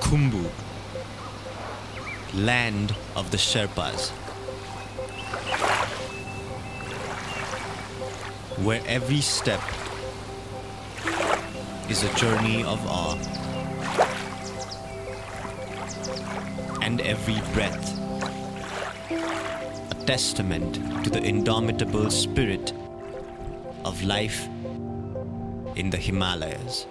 Khumbu, land of the Sherpas, where every step is a journey of awe, and every breath a testament to the indomitable spirit of life in the Himalayas.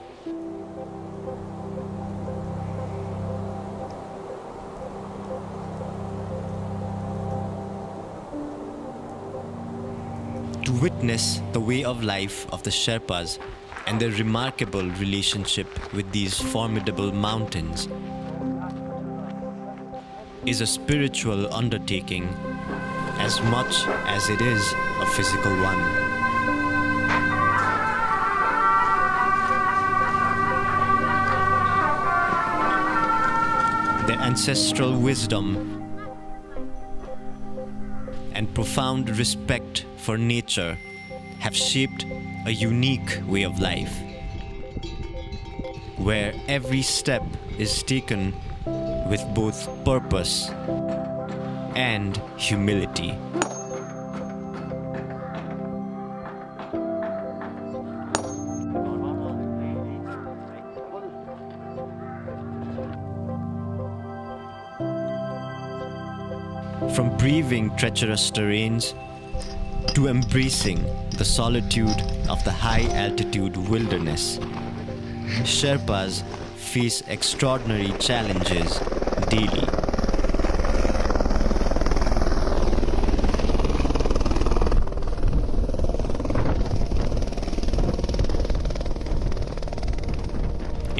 To witness the way of life of the Sherpas and their remarkable relationship with these formidable mountains is a spiritual undertaking as much as it is a physical one. Their ancestral wisdom and profound respect for nature have shaped a unique way of life, where every step is taken with both purpose and humility. From braving treacherous terrains to embracing the solitude of the high-altitude wilderness, Sherpas face extraordinary challenges daily.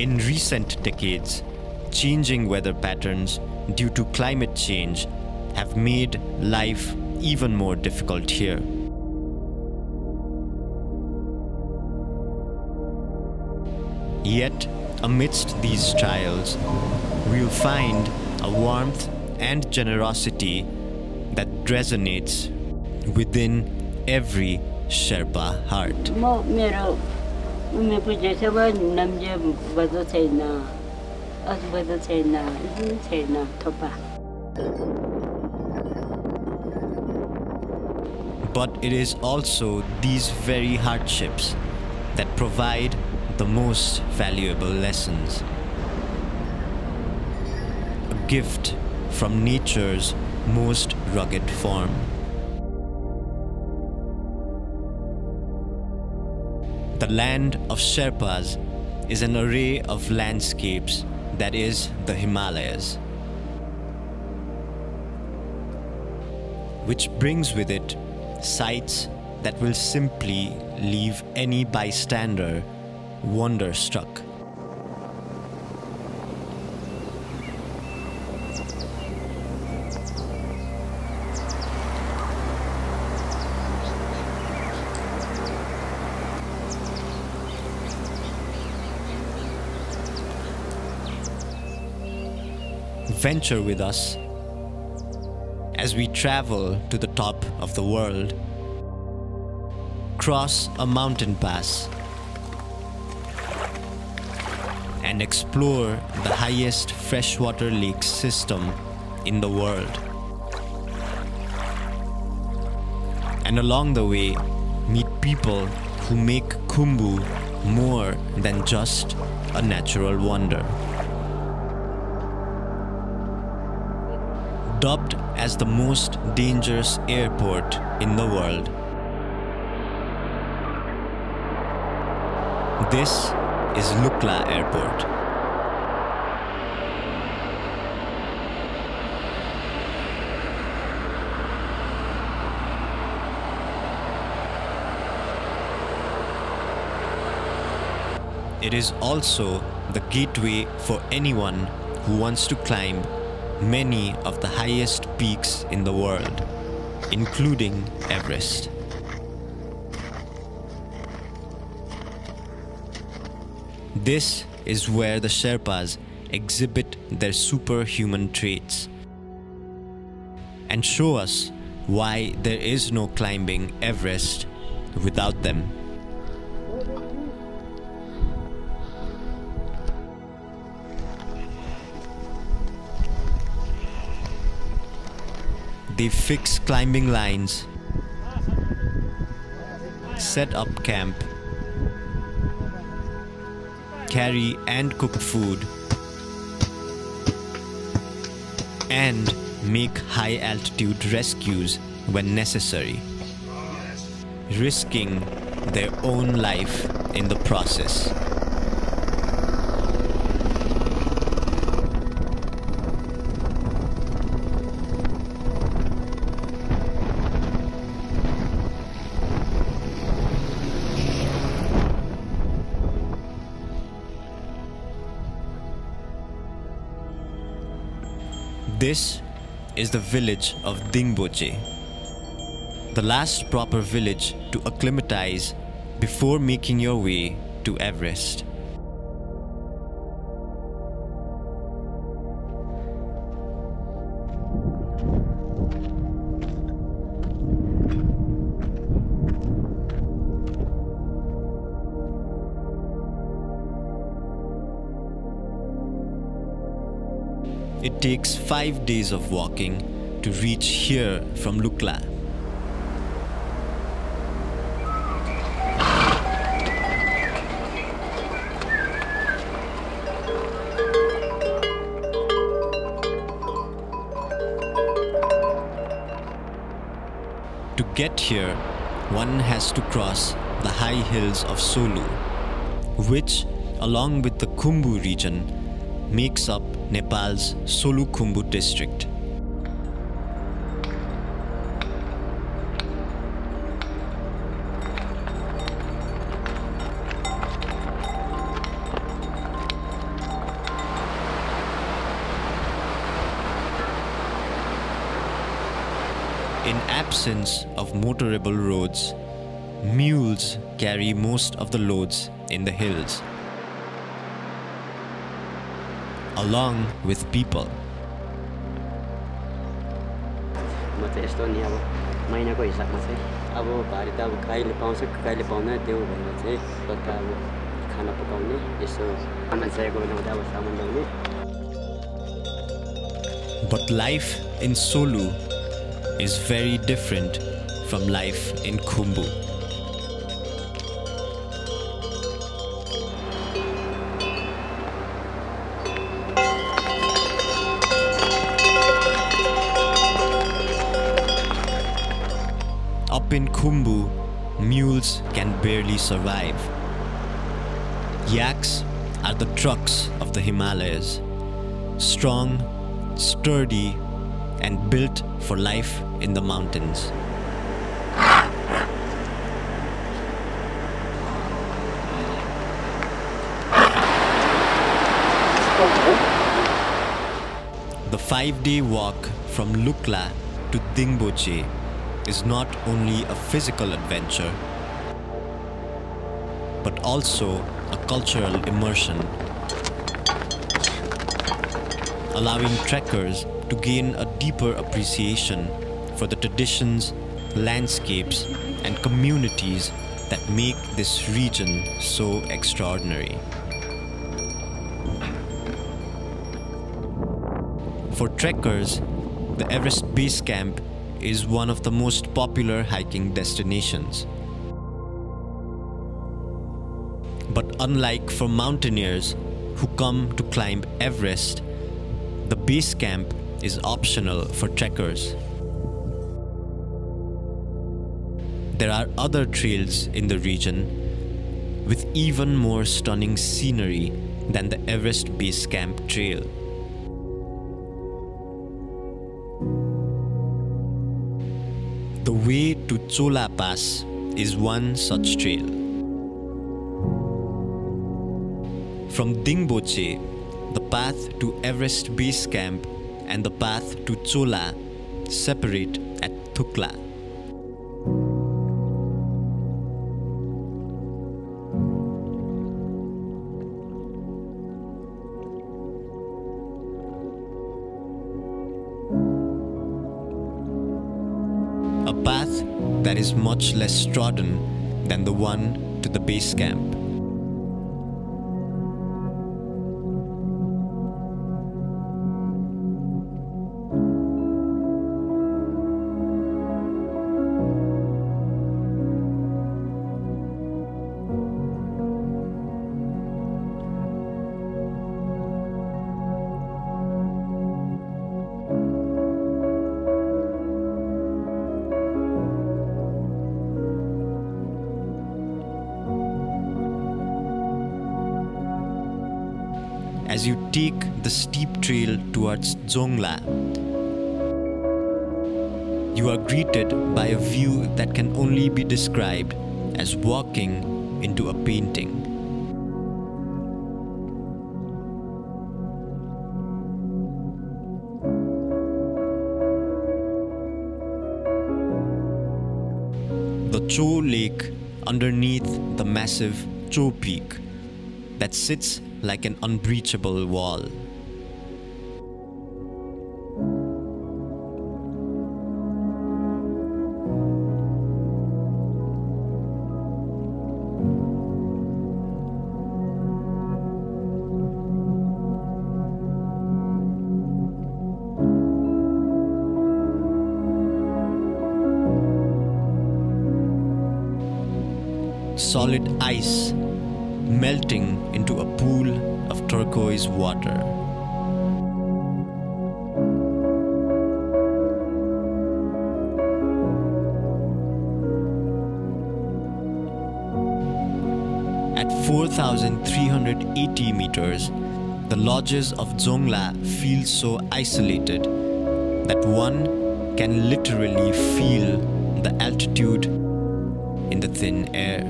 In recent decades, changing weather patterns due to climate change have made life even more difficult here. Yet, amidst these trials, we'll find a warmth and generosity that resonates within every Sherpa heart. But it is also these very hardships that provide the most valuable lessons. A gift from nature's most rugged form. The land of Sherpas is an array of landscapes that is the Himalayas, which brings with it sights that will simply leave any bystander wonderstruck. Venture with us as we travel to the top of the world, cross a mountain pass, and explore the highest freshwater lake system in the world. And along the way, meet people who make Khumbu more than just a natural wonder. Dubbed as the most dangerous airport in the world, this is Lukla Airport. It is also the gateway for anyone who wants to climb many of the highest peaks in the world, including Everest. This is where the Sherpas exhibit their superhuman traits and show us why there is no climbing Everest without them. They fixed climbing lines, set up camp, carry and cook food, and make high-altitude rescues when necessary, risking their own life in the process. This is the village of Pangboche, the last proper village to acclimatize before making your way to Everest. It takes 5 days of walking to reach here from Lukla. To get here, one has to cross the high hills of Solu, which, along with the Khumbu region, makes up Nepal's Solukhumbu district. In absence of motorable roads, mules carry most of the loads in the hills, along with people. But life in Solu is very different from life in Khumbu. Up in Khumbu, mules can barely survive. Yaks are the trucks of the Himalayas, strong, sturdy, and built for life in the mountains. The 5-day walk from Lukla to Pangboche is not only a physical adventure, but also a cultural immersion, allowing trekkers to gain a deeper appreciation for the traditions, landscapes, and communities that make this region so extraordinary. For trekkers, the Everest Base Camp is one of the most popular hiking destinations. But unlike for mountaineers who come to climb Everest, the base camp is optional for trekkers. There are other trails in the region with even more stunning scenery than the Everest Base Camp trail. The way to Cho La Pass is one such trail. From Pangboche, the path to Everest Base Camp and the path to Cho La separate at Thukla. A path that is much less trodden than the one to the base camp. as you take the steep trail towards Dzongla. You are greeted by a view that can only be described as walking into a painting. The Cho Lake underneath the massive Cho Peak that sits like an unbreachable wall. Solid ice melting into a pool of turquoise water. At 4,380 meters, the lodges of Dzongla feel so isolated that one can literally feel the altitude in the thin air.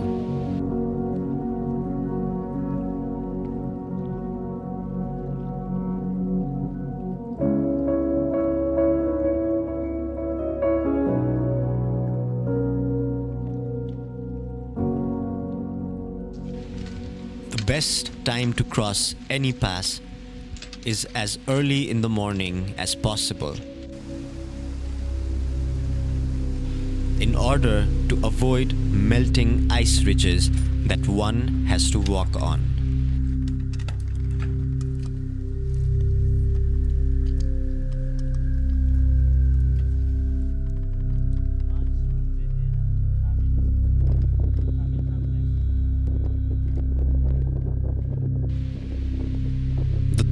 The best time to cross any pass is as early in the morning as possible, in order to avoid melting ice ridges that one has to walk on.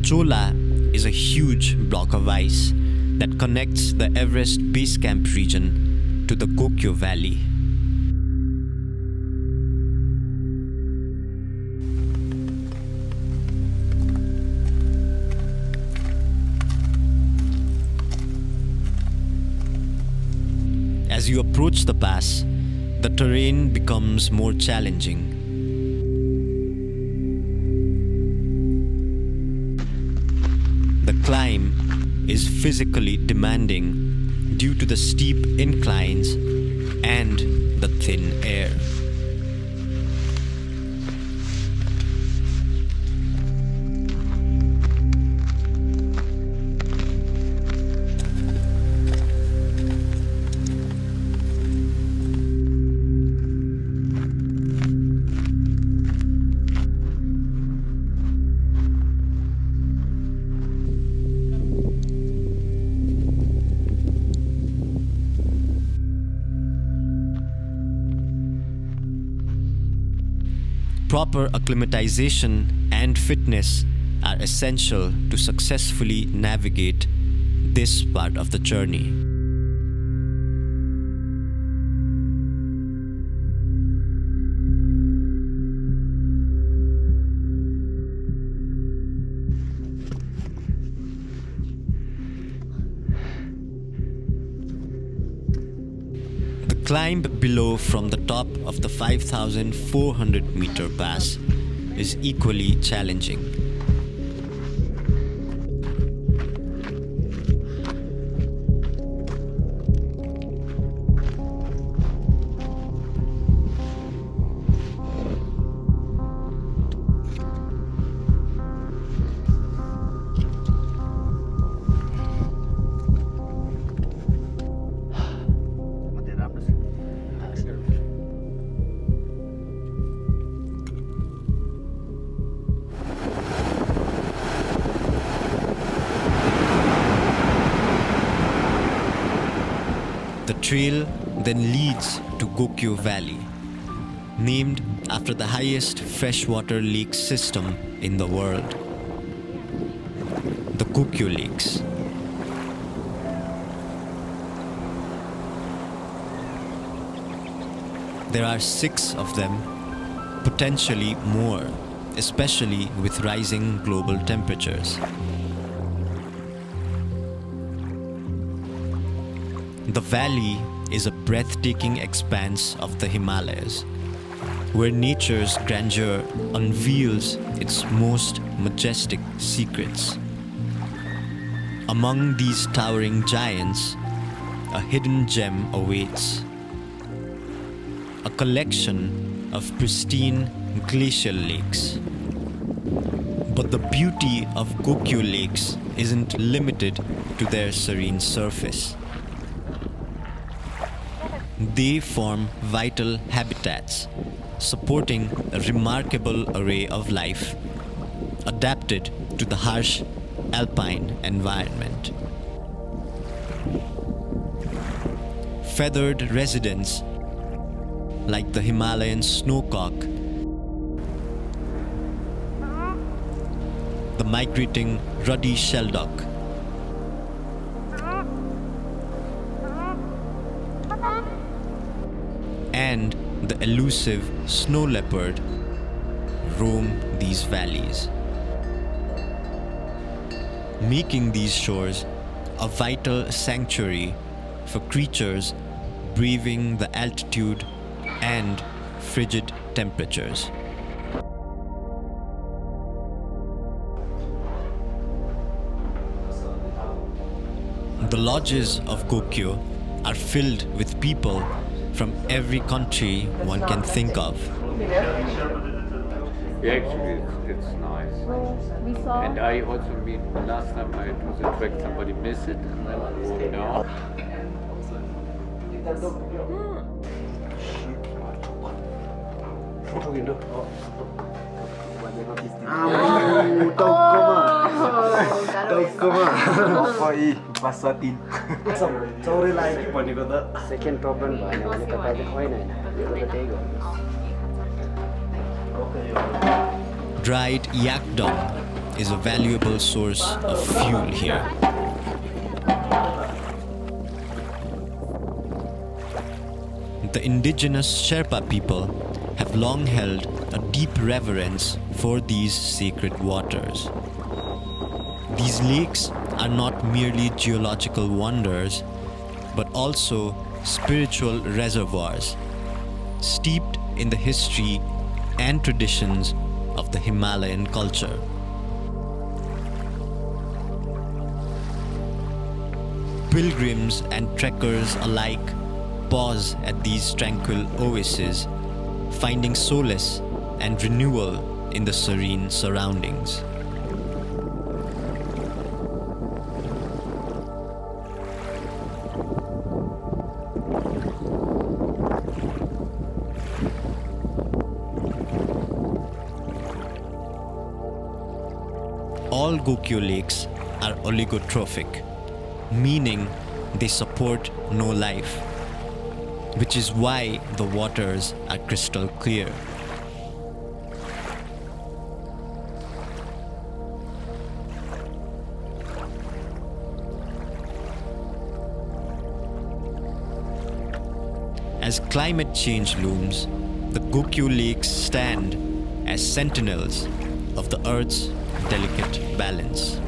Cho La is a huge block of ice that connects the Everest Base Camp region to the Gokyo Valley. As you approach the pass, the terrain becomes more challenging. The climb is physically demanding due to the steep inclines and the thin air. Proper acclimatization and fitness are essential to successfully navigate this part of the journey. Climb below from the top of the 5,400 meter pass is equally challenging. The trail then leads to Gokyo Valley, named after the highest freshwater lake system in the world, the Gokyo Lakes. There are 6 of them, potentially more, especially with rising global temperatures. The valley is a breathtaking expanse of the Himalayas, where nature's grandeur unveils its most majestic secrets. Among these towering giants, a hidden gem awaits. A collection of pristine glacial lakes. But the beauty of Gokyo Lakes isn't limited to their serene surface. They form vital habitats, supporting a remarkable array of life, adapted to the harsh alpine environment. Feathered residents like the Himalayan snowcock, the migrating ruddy shelduck, and the elusive snow leopard roam these valleys, making these shores a vital sanctuary for creatures braving the altitude and frigid temperatures. The lodges of Gokyo are filled with people from every country one can think of. Actually, it's nice. And I also meet, last time I was in fact somebody missed it and then I walked down. Dried yak dung is a valuable source of fuel here. The indigenous Sherpa people have long held a deep reverence for these sacred waters. These lakes are not merely geological wonders, but also spiritual reservoirs, steeped in the history and traditions of the Himalayan culture. Pilgrims and trekkers alike pause at these tranquil oases, finding solace and renewal in the serene surroundings. All Gokyo Lakes are oligotrophic, meaning they support no life, which is why the waters are crystal clear. As climate change looms, the Gokyo Lakes stand as sentinels of the Earth's delicate balance.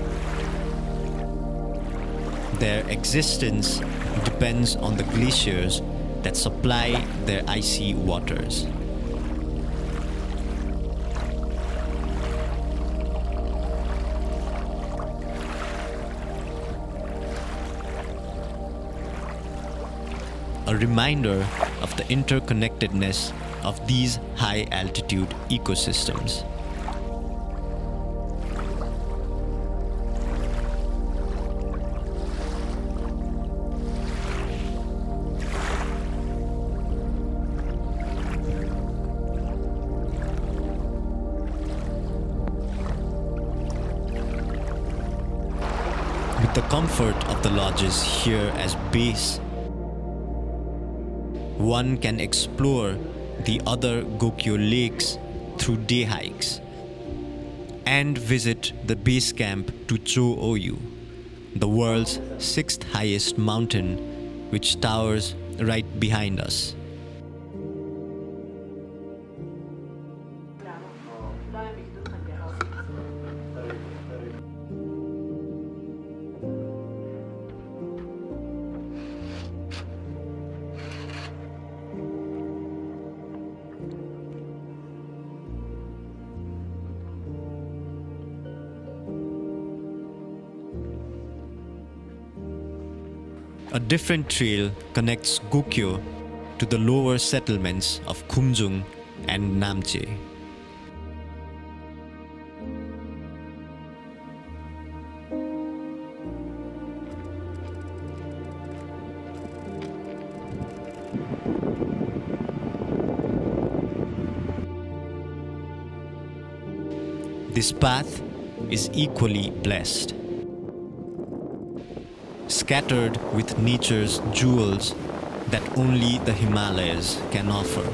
Their existence depends on the glaciers that supply their icy waters. A reminder of the interconnectedness of these high-altitude ecosystems. The comfort of the lodges here as base, one can explore the other Gokyo Lakes through day hikes and visit the base camp to Cho Oyu, the world's 6th highest mountain, which towers right behind us. A different trail connects Gokyo to the lower settlements of Khumjung and Namche. This path is equally blessed. Scattered with nature's jewels that only the Himalayas can offer.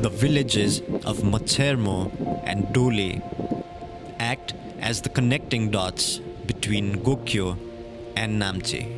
The villages of Machermo and Dole act as the connecting dots between Gokyo and Namche.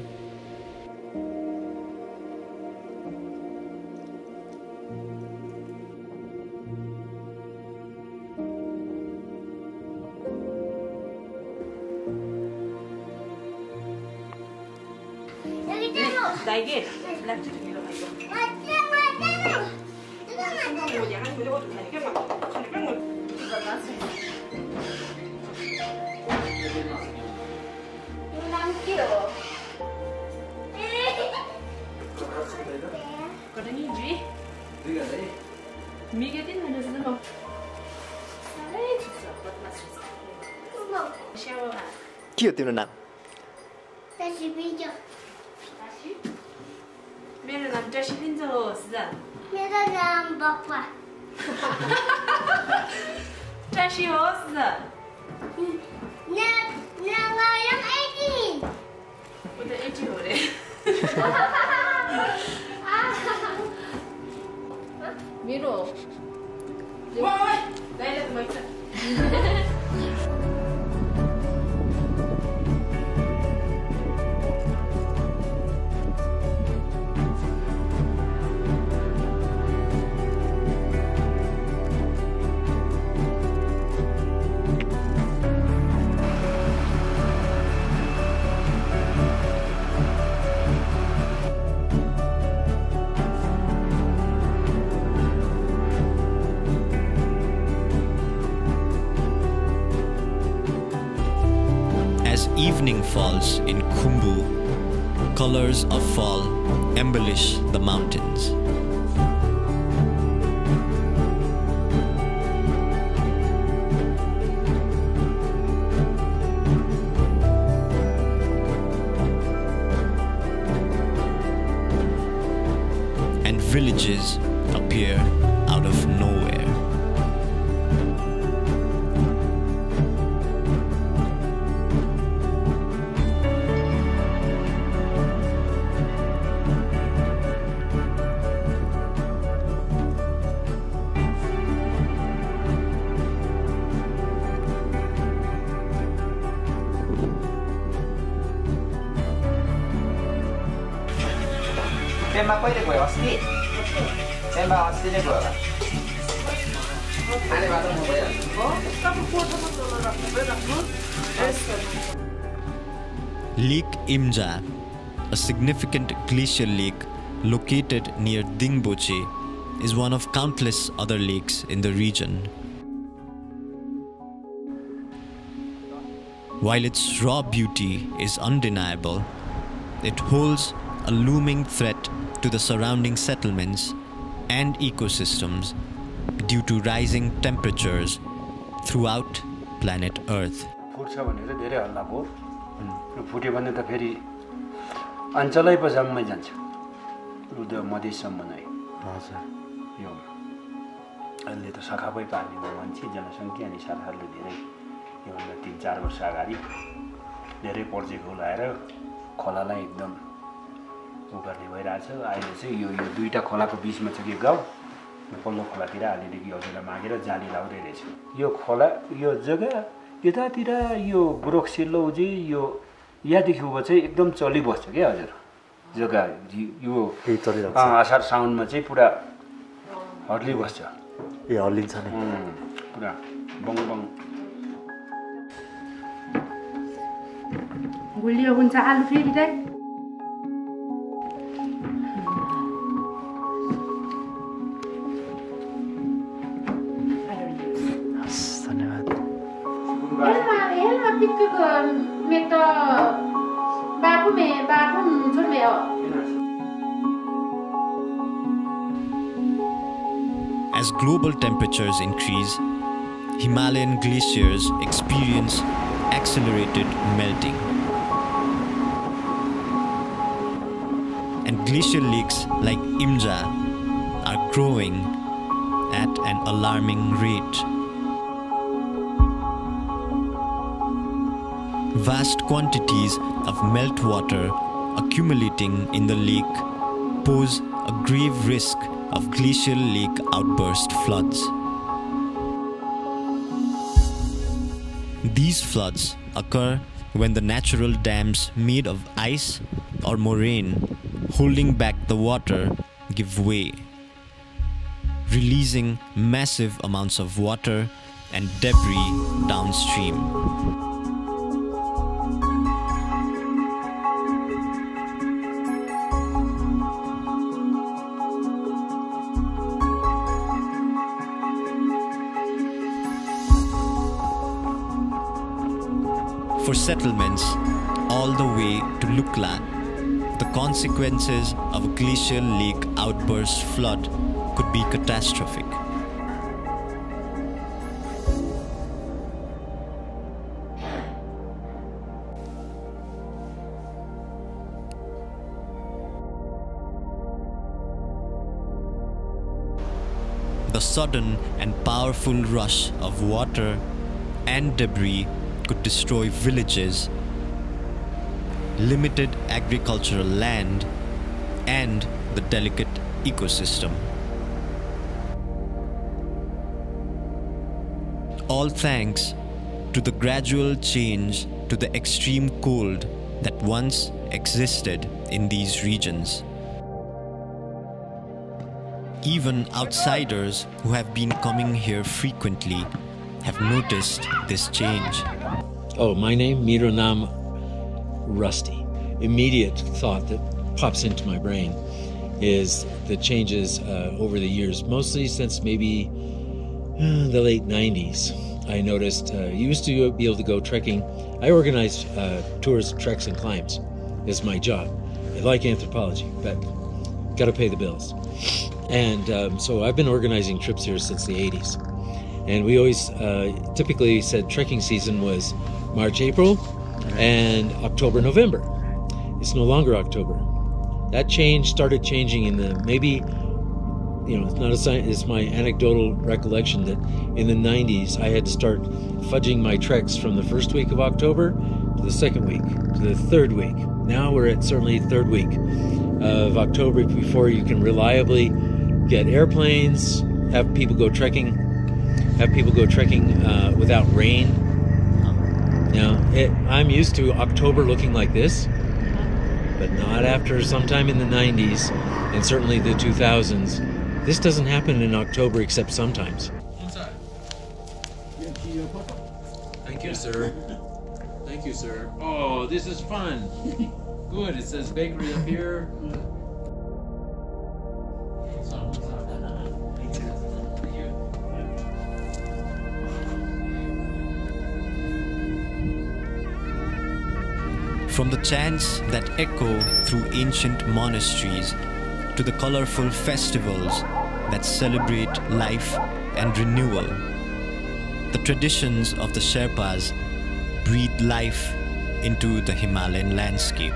Evening falls in Khumbu, colors of fall embellish the mountains. And villages appear out of nowhere. Lake Imja, a significant glacial lake located near Pangboche, is one of countless other lakes in the region. While its raw beauty is undeniable, it holds a looming threat to the surrounding settlements and ecosystems due to rising temperatures throughout planet Earth. 예, 얼린 산에. 그래. 멍멍. 물리 혼자 알로 필이래. As global temperatures increase, Himalayan glaciers experience accelerated melting. And glacial lakes like Imja are growing at an alarming rate. Vast quantities of meltwater accumulating in the lake pose a grave risk of glacial lake outburst floods. These floods occur when the natural dams made of ice or moraine holding back the water give way, releasing massive amounts of water and debris downstream. For settlements all the way to Lukla, the consequences of a glacial lake outburst flood could be catastrophic. The sudden and powerful rush of water and debris could destroy villages, limited agricultural land, and the delicate ecosystem. All thanks to the gradual change to the extreme cold that once existed in these regions. Even outsiders who have been coming here frequently have noticed this change. Oh, my name, Mironam Rusty. Immediate thought that pops into my brain is the changes over the years, mostly since maybe the late 90s. I noticed, used to be able to go trekking. I organized tours, treks, and climbs. It's my job. I like anthropology, but gotta pay the bills. And so I've been organizing trips here since the 80s. And we always typically said trekking season was March, April, and October, November. It's no longer October. That change started changing in the, maybe, you know, it's not a sign, it's my anecdotal recollection that in the 90s I had to start fudging my treks from the first week of October to the second week, to the third week. Now we're at certainly third week of October before you can reliably get airplanes, have people go trekking, without rain. Now, I'm used to October looking like this, but not after sometime in the 90s and certainly the 2000s. This doesn't happen in October except sometimes. Thank you, sir. Thank you, sir. Oh, this is fun. Good, it says bakery up here. From the chants that echo through ancient monasteries to the colorful festivals that celebrate life and renewal, the traditions of the Sherpas breathe life into the Himalayan landscape.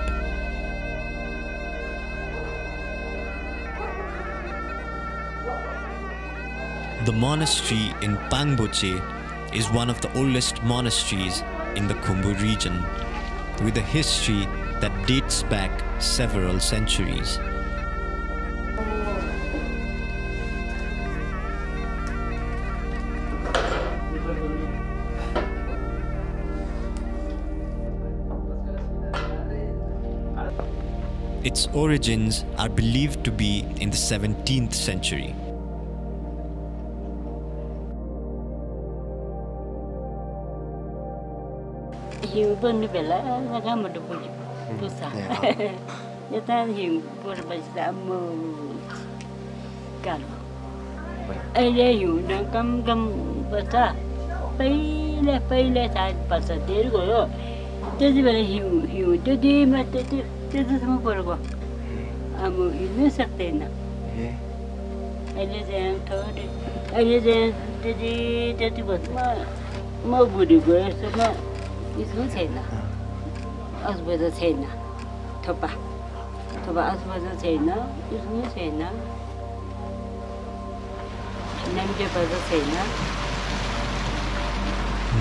The monastery in Pangboche is one of the oldest monasteries in the Khumbu region, with a history that dates back several centuries. Its origins are believed to be in the 17th century.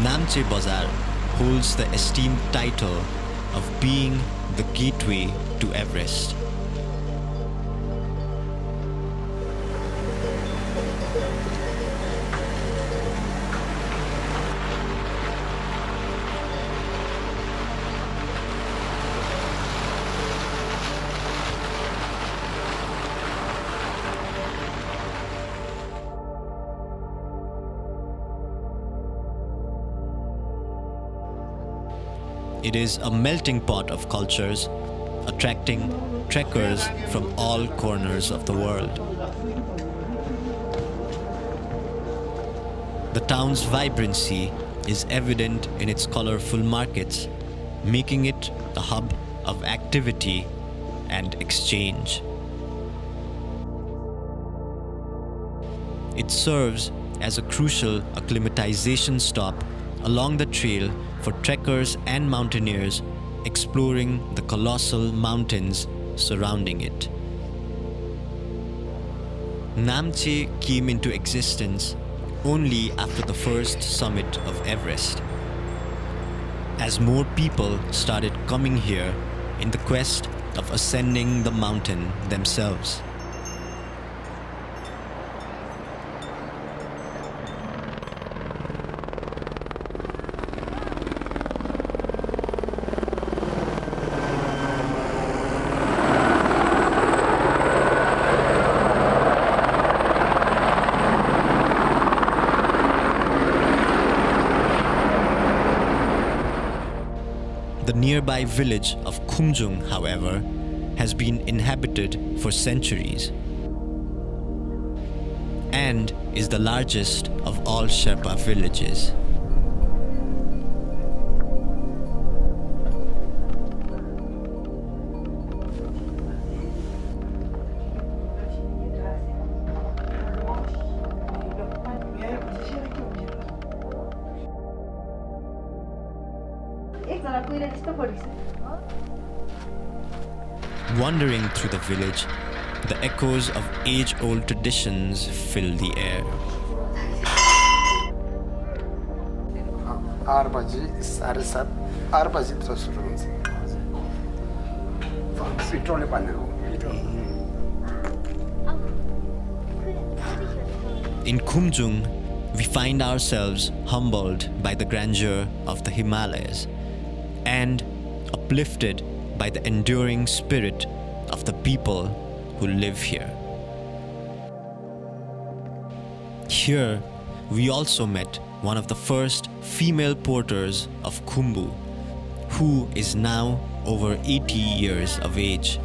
Namche Bazaar holds the esteemed title of being the gateway to Everest. It is a melting pot of cultures, attracting trekkers from all corners of the world. The town's vibrancy is evident in its colorful markets, making it the hub of activity and exchange. It serves as a crucial acclimatization stop along the trail for trekkers and mountaineers exploring the colossal mountains surrounding it. Namche came into existence only after the first summit of Everest, as more people started coming here in the quest of ascending the mountain themselves. The nearby village of Khumjung, however, has been inhabited for centuries and is the largest of all Sherpa villages. Wandering through the village, the echoes of age-old traditions fill the air. In Khumjung, we find ourselves humbled by the grandeur of the Himalayas and uplifted by the enduring spirit of the people who live here. Here, we also met one of the first female porters of Khumbu, who is now over 80 years of age.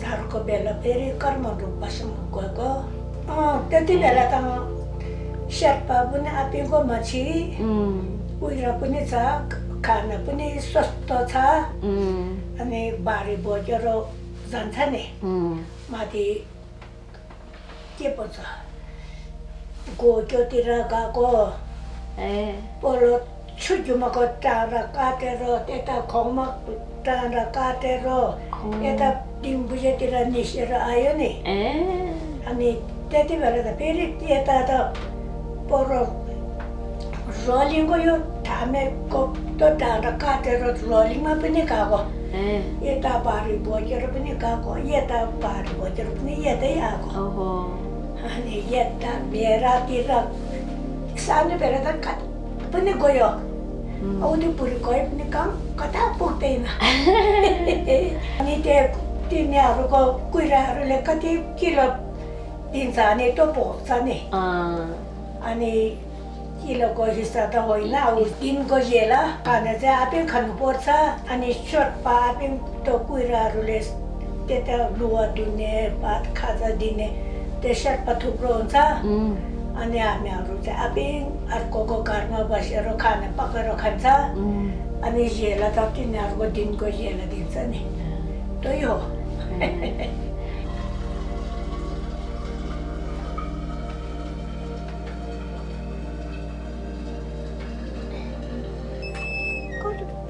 Sarko bela peri karma rupas mukoko. Oh, tadi bela tang Sherpa punya api ko maci, uira punya sa, kana punya swasta sa, ane bari bojero zantane, mati kepo sa. Gokyo tiraga ko, polo chujuma ko tarakatero, eta kongma tarakatero, eta Dimbuja tira nishira ayoni. Ani tadi bela ta peri tiada ta poro rolling ko yo thame ko to thara kate ro rolling ma pani kago. Yeta bari bojer pani kago. Yeta bari bojer pani yeta yago. Ani yeta mera tira samne bela ta kat pani goyo. Audi puri goy pani kam kata purte na. Ani te Tinya aku kau kuira aku lekat kilo insani tu boksani, ani kilo kau hisat kau ina aku tin kau jela, karena saya apik kan botsa, ani short pa apik tu kuira aku les, tetapi luar dini, bat kaza dini, tetapi patu bronsa, ani ami aku saya apik aku kau karena bahasa rokan, pakai rokan sa, ani jela tapi tinya aku tin kau jela insani, tu yo. Good.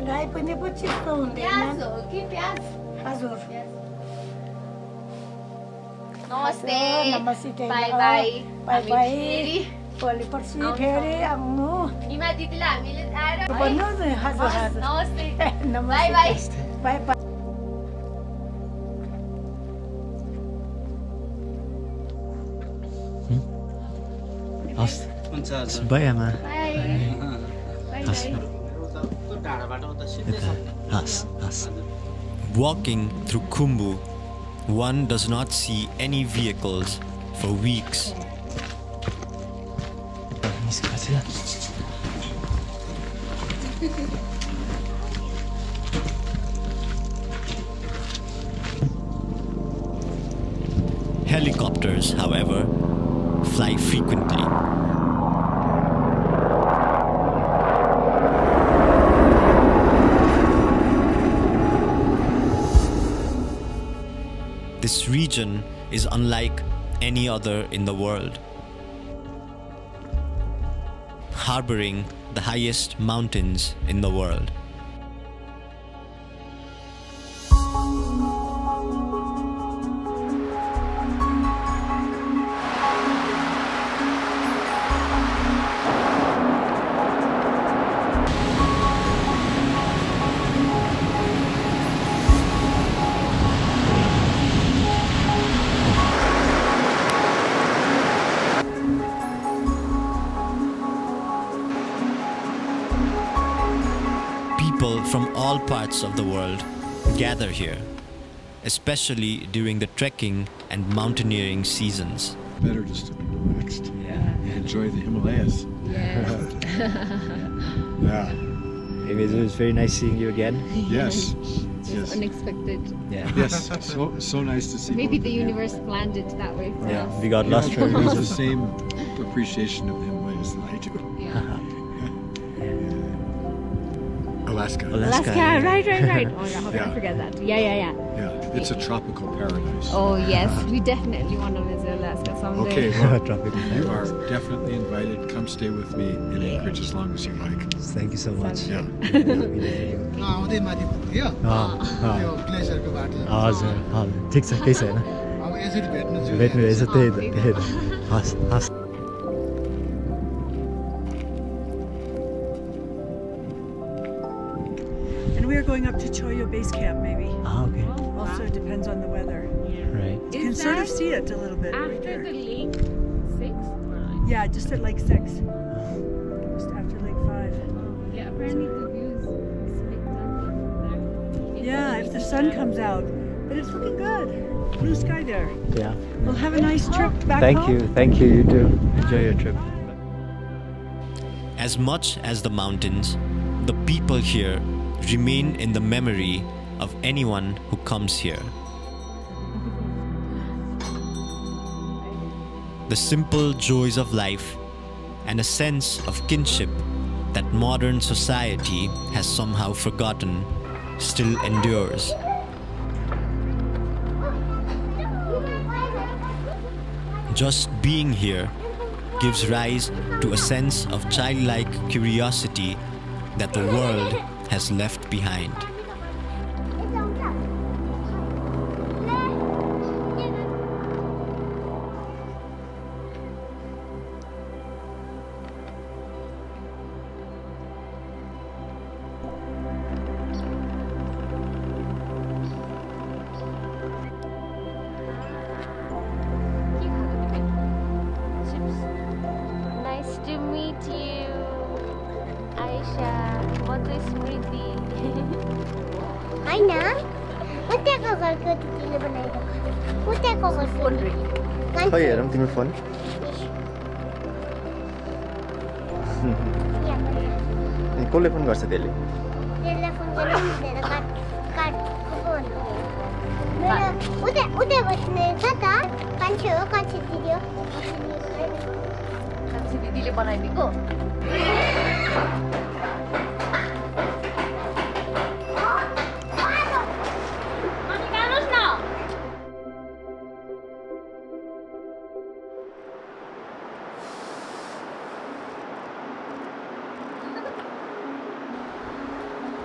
Lai pani puchhi hunde na. Yes, okay, yes. Hazur. Yes. Namaste. Namaste. Bye bye. Bye bye. Poli parsi phere amnu. Ima didi la hamile aera. Bhannu ni hazur hazur. Namaste. Bye bye. Bye bye. Bye, man. Bye. Walking through Khumbu, one does not see any vehicles for weeks. Helicopters, however, fly frequently. This region is unlike any other in the world, harboring the highest mountains in the world. People from all parts of the world gather here, especially during the trekking and mountaineering seasons. Better just to be relaxed. Yeah. Enjoy the Himalayas. Yeah. Yeah. Hey, Mizu, it's very nice seeing you again. Yes. Yes. Unexpected. Yeah. Yes. So nice to see. Maybe the universe planned it that way for us. Yeah. We got lost. It was the same appreciation of the Himalayas that I do. Yeah. Alaska. Yeah. Right. Oh, yeah, how can I forget that? Yeah. It's a tropical paradise. Oh, yes. We definitely want to visit Alaska someday. Okay, well, you are definitely invited. Come stay with me in Anchorage as long as you like. Thank you so much. Yeah. Pleasure. Going up to Cho Oyu Base Camp, maybe. Ah, okay. Also, it depends on the weather. Yeah. Right. It's can sort of see it a little bit after right there. The lake 6 or 9? Yeah, just at lake 6. Just after lake 5. Yeah, apparently the view is spectacular from there. Yeah, if the sun comes out. But it's looking good. Blue sky there. Yeah. We'll have a nice trip back home. Thank you. Thank you. You too. Enjoy your trip. As much as the mountains, the people here remain in the memory of anyone who comes here. The simple joys of life and a sense of kinship that modern society has somehow forgotten still endures. Just being here gives rise to a sense of childlike curiosity that the world has left behind.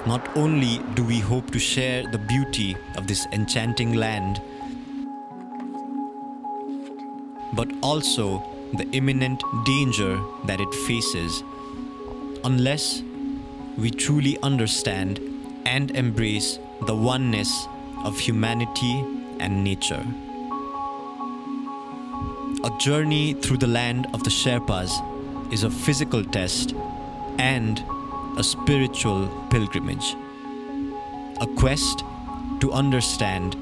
Not only do we hope to share the beauty of this enchanting land, but also the imminent danger that it faces, unless we truly understand and embrace the oneness of humanity and nature. A journey through the land of the Sherpas is a physical test and a spiritual pilgrimage, a quest to understand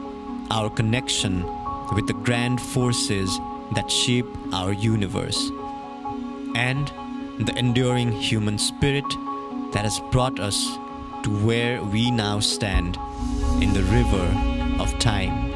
our connection with the grand forces that shape our universe and the enduring human spirit that has brought us to where we now stand in the river of time.